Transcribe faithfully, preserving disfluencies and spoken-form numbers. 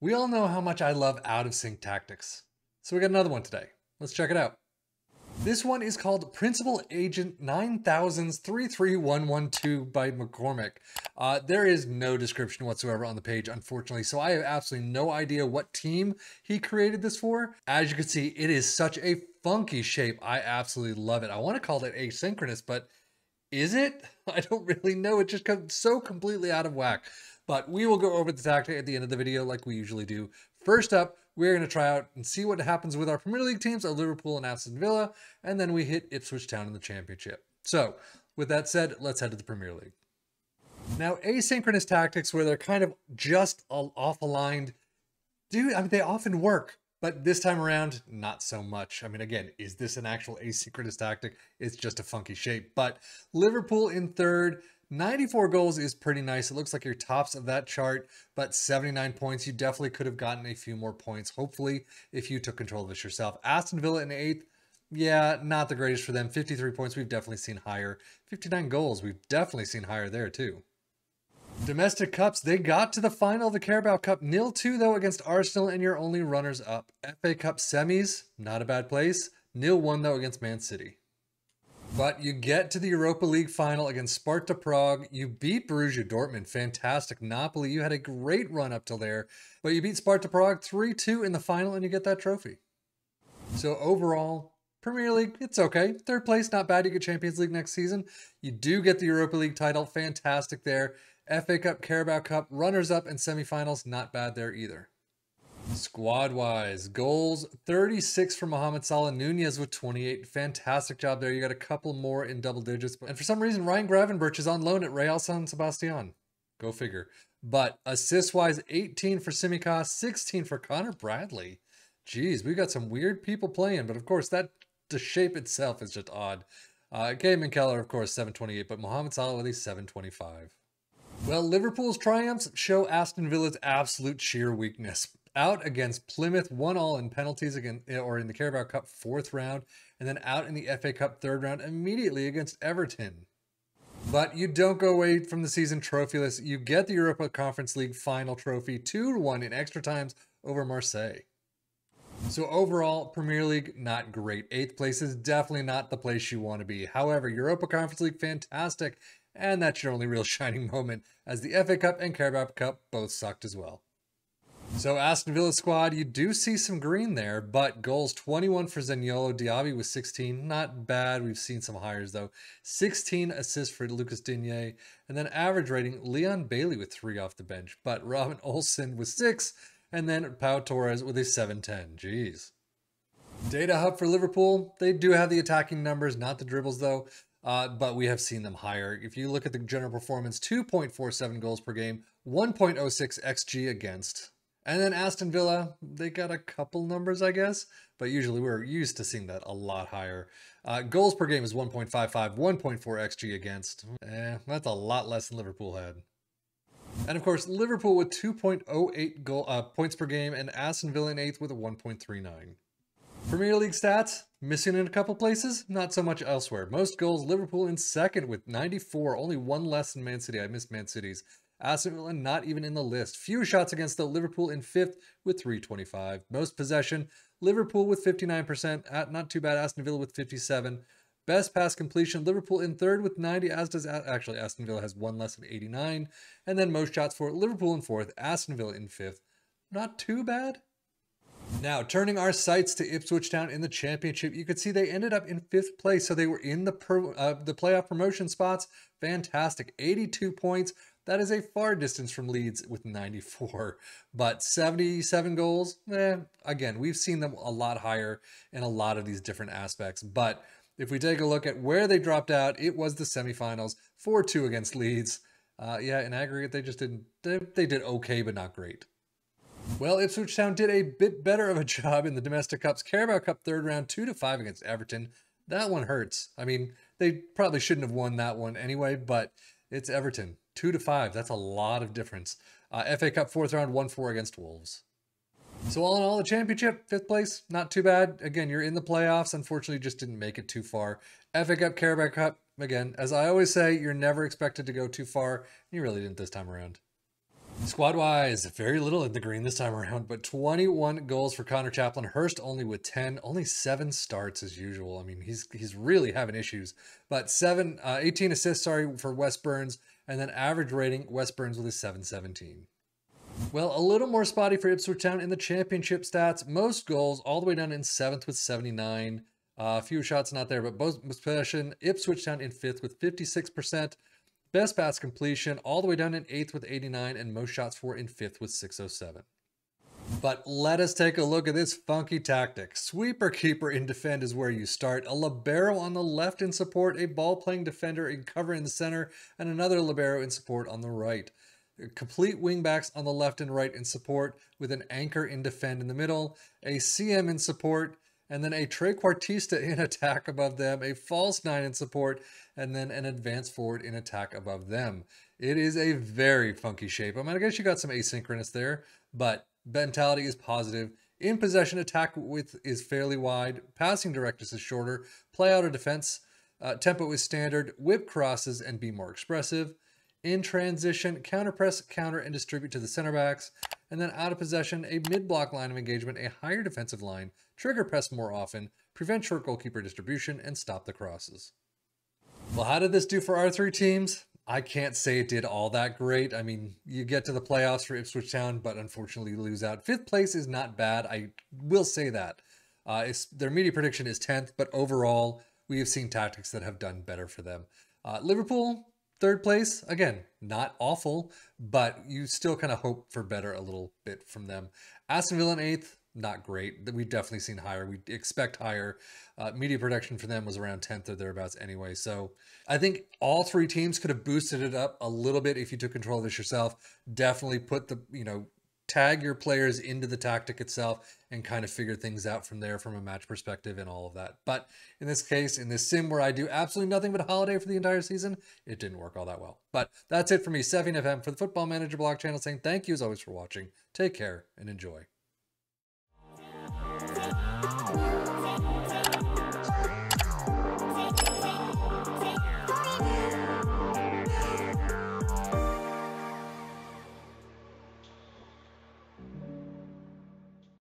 We all know how much I love out-of-sync tactics, so we got another one today. Let's check it out. This one is called Principal Agent nine thousand three three one one two by McGimmick. Uh, there is no description whatsoever on the page, unfortunately, so I have absolutely no idea what team he created this for. As you can see, it is such a funky shape. I absolutely love it. I want to call it asynchronous, but is it? I don't really know. It just comes so completely out of whack. But we will go over the tactic at the end of the video like we usually do. First up, we're going to try out and see what happens with our Premier League teams of Liverpool and Aston Villa, and then we hit Ipswich Town in the Championship. So, with that said, let's head to the Premier League. Now, asynchronous tactics where they're kind of just off-aligned, dude, I mean, they often work, but this time around, not so much. I mean, again, is this an actual asynchronous tactic? It's just a funky shape, but Liverpool in third, ninety-four goals is pretty nice. It looks like you're tops of that chart, but seventy-nine points. You definitely could have gotten a few more points, hopefully, if you took control of this yourself. Aston Villa in eighth, yeah, not the greatest for them. fifty-three points, we've definitely seen higher. fifty-nine goals, we've definitely seen higher there, too. Domestic Cups, they got to the final of the Carabao Cup. nil two, though, against Arsenal, and you're only runners-up. F A Cup semis, not a bad place. nil one, though, against Man City. But you get to the Europa League final against Sparta Prague. You beat Borussia Dortmund. Fantastic. Napoli, you had a great run up till there. But you beat Sparta Prague three two in the final and you get that trophy. So overall, Premier League, it's okay. Third place, not bad. You get Champions League next season. You do get the Europa League title. Fantastic there. F A Cup, Carabao Cup, runners up and semifinals. Not bad there either. Squad-wise, goals, thirty-six for Mohamed Salah, Nunez with twenty-eight. Fantastic job there. You got a couple more in double digits. And for some reason, Ryan Gravenberch is on loan at Real San Sebastian. Go figure. But assist-wise, eighteen for Tsimikas, sixteen for Connor Bradley. Jeez, we've got some weird people playing. But of course, that the shape itself is just odd. Uh, Kieran Keller, of course, seven twenty-eight, but Mohamed Salah with a seven twenty-five. Well, Liverpool's triumphs show Aston Villa's absolute sheer weakness. Out against Plymouth, one all in penalties again, or in the Carabao Cup fourth round, and then out in the F A Cup third round immediately against Everton. But you don't go away from the season trophyless. You get the Europa Conference League final trophy, two to one in extra times over Marseille. So overall, Premier League, not great. Eighth place is definitely not the place you want to be. However, Europa Conference League, fantastic. And that's your only real shining moment, as the F A Cup and Carabao Cup both sucked as well. So Aston Villa squad, you do see some green there, but goals twenty-one for Zaniolo, Diaby with sixteen, not bad. We've seen some hires though. sixteen assists for Lucas Digne, and then average rating, Leon Bailey with three off the bench, but Robin Olsen with six, and then Pau Torres with a seven ten, jeez. Data hub for Liverpool, they do have the attacking numbers, not the dribbles though, uh, but we have seen them higher. If you look at the general performance, two point four seven goals per game, one point oh six X G against. And then Aston Villa, they got a couple numbers, I guess, but usually we're used to seeing that a lot higher. Uh, goals per game is one point five five, one point four X G against. Eh, that's a lot less than Liverpool had. And of course, Liverpool with two point oh eight goal, uh, points per game and Aston Villa in eighth with a one point three nine. Premier League stats, missing in a couple places, not so much elsewhere. Most goals, Liverpool in second with ninety-four, only one less than Man City. I missed Man City's. Aston Villa not even in the list. Few shots against, though, Liverpool in fifth with three twenty-five. Most possession, Liverpool with fifty-nine percent. At, not too bad, Aston Villa with fifty-seven. Best pass completion, Liverpool in third with ninety, as does, actually, Aston Villa has one less than eighty-nine. And then most shots for Liverpool in fourth, Aston Villa in fifth. Not too bad. Now, turning our sights to Ipswich Town in the Championship, you could see they ended up in fifth place, so they were in the, pro, uh, the playoff promotion spots. Fantastic, eighty-two points. That is a far distance from Leeds with ninety-four, but seventy-seven goals, eh, again, we've seen them a lot higher in a lot of these different aspects. But if we take a look at where they dropped out, it was the semifinals, four two against Leeds. Uh, yeah, in aggregate, they just didn't, they, they did okay, but not great. Well, Ipswich Town did a bit better of a job in the domestic cups. Carabao Cup third round, two to five against Everton. That one hurts. I mean, they probably shouldn't have won that one anyway, but it's Everton. Two to five, that's a lot of difference. Uh, F A Cup fourth round, one four against Wolves. So all in all, the Championship, fifth place, not too bad. Again, you're in the playoffs. Unfortunately, just didn't make it too far. F A Cup, Carabao Cup, again, as I always say, you're never expected to go too far. And you really didn't this time around. Squad-wise, very little in the green this time around, but twenty-one goals for Connor Chaplin-Hurst, only with ten, only seven starts as usual. I mean, he's he's really having issues. But seven, uh, eighteen assists, sorry, for Wes Burns, and then average rating, Wes Burns with a seven seventeen. Well, a little more spotty for Ipswich Town in the championship stats. Most goals all the way down in seventh with seventy-nine. A uh, few shots not there, but both possession, Ipswich Town in fifth with fifty-six percent. Best pass completion all the way down in eighth with eighty-nine, and most shots for in fifth with six oh seven. But let us take a look at this funky tactic. Sweeper keeper in defend is where you start. A libero on the left in support, a ball-playing defender in cover in the center, and another libero in support on the right. Complete wingbacks on the left and right in support, with an anchor in defend in the middle, a C M in support, and then a trequartista in attack above them, a false nine in support, and then an advanced forward in attack above them. It is a very funky shape. I mean, I guess you got some asynchronous there, but mentality is positive. In possession, attack width is fairly wide. Passing directness is shorter. Play out of defense. Uh, tempo is standard. Whip crosses and be more expressive. In transition, counter press, counter, and distribute to the center backs. And then out of possession, a mid-block line of engagement, a higher defensive line, trigger press more often, prevent short goalkeeper distribution, and stop the crosses. Well, how did this do for our three teams? I can't say it did all that great. I mean, you get to the playoffs for Ipswich Town, but unfortunately you lose out. Fifth place is not bad, I will say that. Uh, it's, their media prediction is tenth, but overall, we have seen tactics that have done better for them. Uh, Liverpool, third place, again, not awful, but you still kind of hope for better a little bit from them. Aston Villa in eighth, not great. We've definitely seen higher. We expect higher. Uh, media production for them was around tenth or thereabouts anyway. So I think all three teams could have boosted it up a little bit if you took control of this yourself. Definitely put the, you know, tag your players into the tactic itself and kind of figure things out from there from a match perspective and all of that. But in this case, in this sim where I do absolutely nothing but holiday for the entire season, it didn't work all that well. But that's it for me, SefianFM, for the Football Manager blog channel, saying thank you as always for watching. Take care and enjoy.